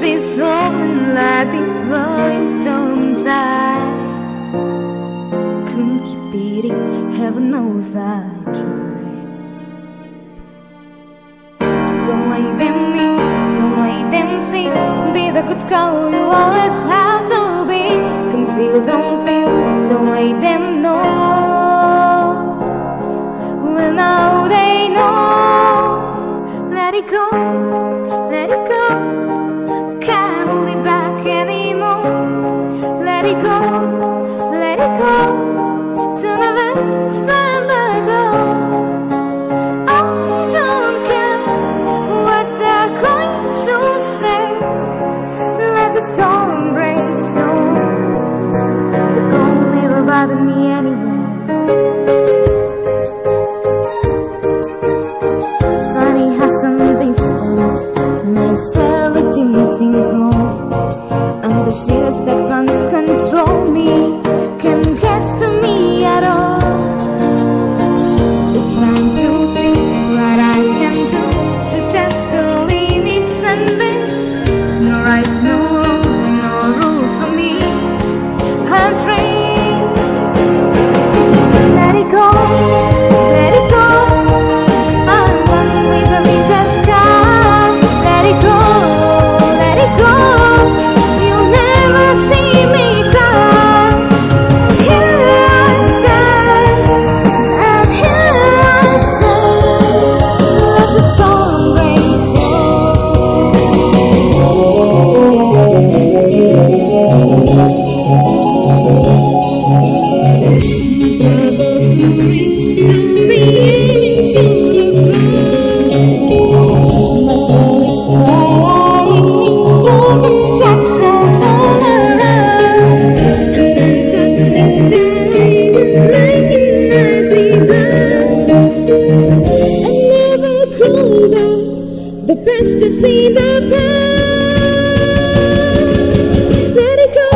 this open like these rolling stones. I couldn't keep beating, heaven knows I tried. Don't let them in, don't let them see. Be the good girl you always have to be. Conceal, don't feel, don't let them know. Well, now they know. Let it go, let it go. Let it go, to never find the door. I don't care what they're going to say. Let the storm break through. The cold never bothered me anymore. Sunny has some distance, makes everything seem small. And the tears that once control me to see the past. Let it go,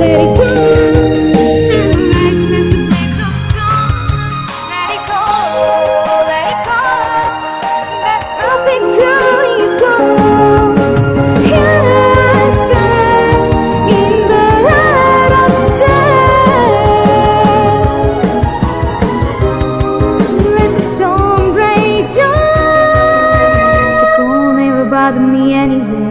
let it go. And like this makes us strong. Let it go, let it go. That perfect girl is gone. Here I stand in the light of day. Let the storm break through. Bother me anyway.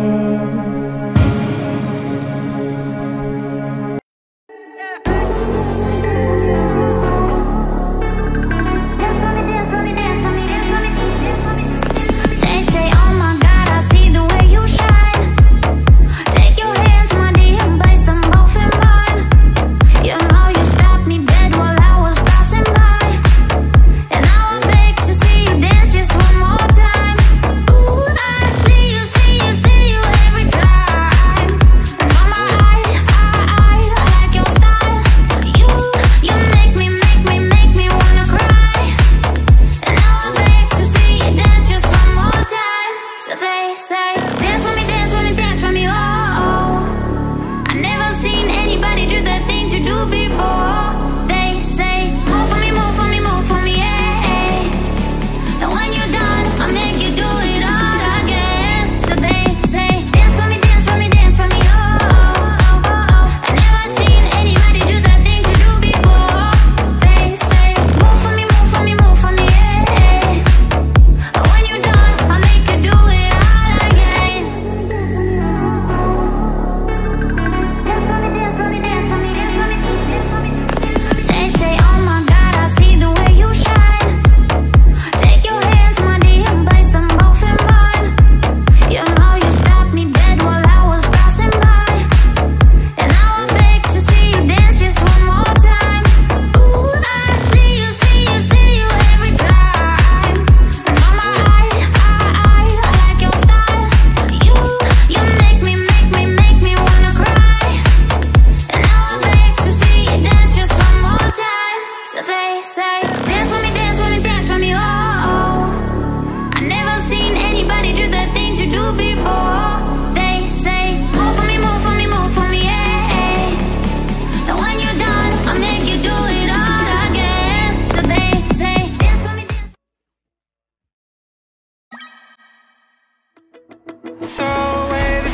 Throw away the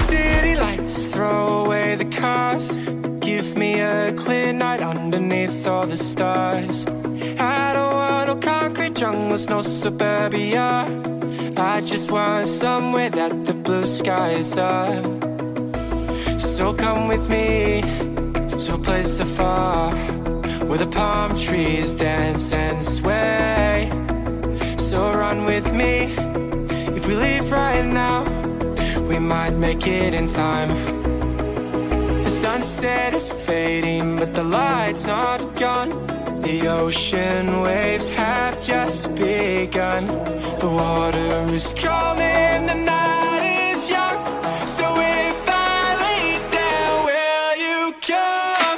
beneath all the stars. I don't want no concrete jungles, no suburbia. I just want somewhere that the blue skies are. So come with me to a place afar, where the palm trees dance and sway. So run with me, if we leave right now, we might make it in time. The sunset is fading, but the light's not gone. The ocean waves have just begun. The water is calling, the night is young. So if I lay down, will you come?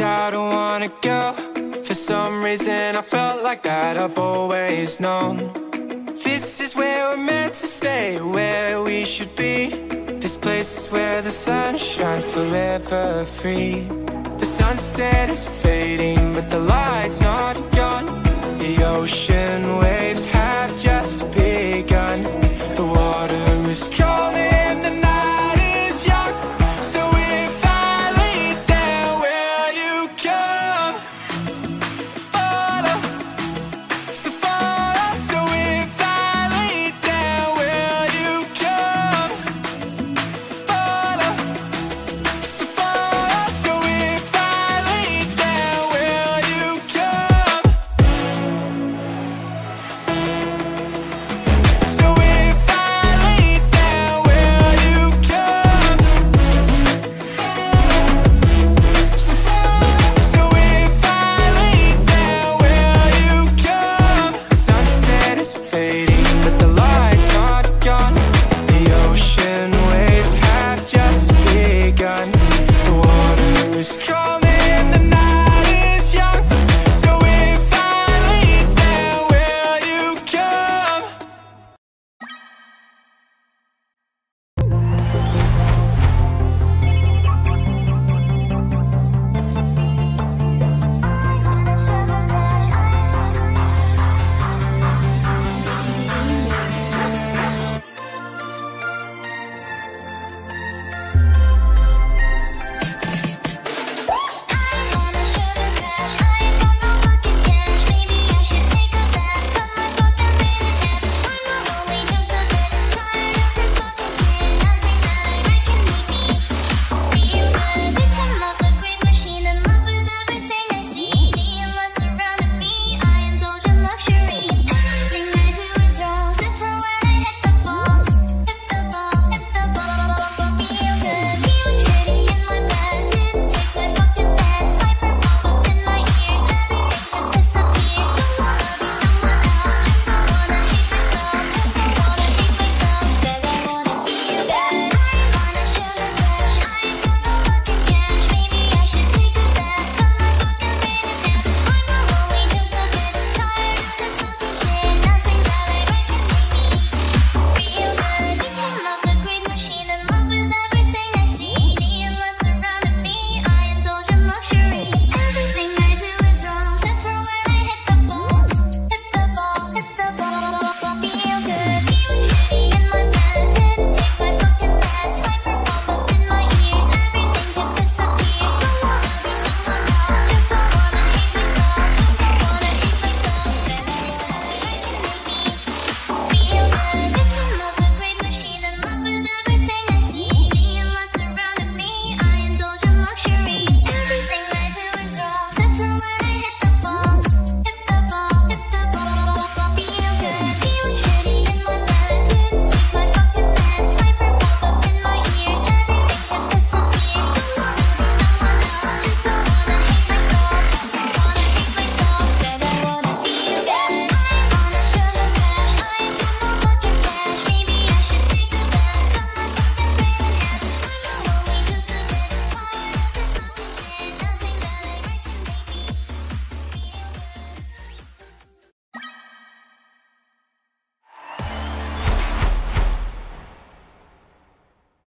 I don't wanna go. For some reason I felt like that, I've always known. This is where we're meant to stay, where we should be. This place is where the sun shines forever free. The sunset is fading, but the light's not.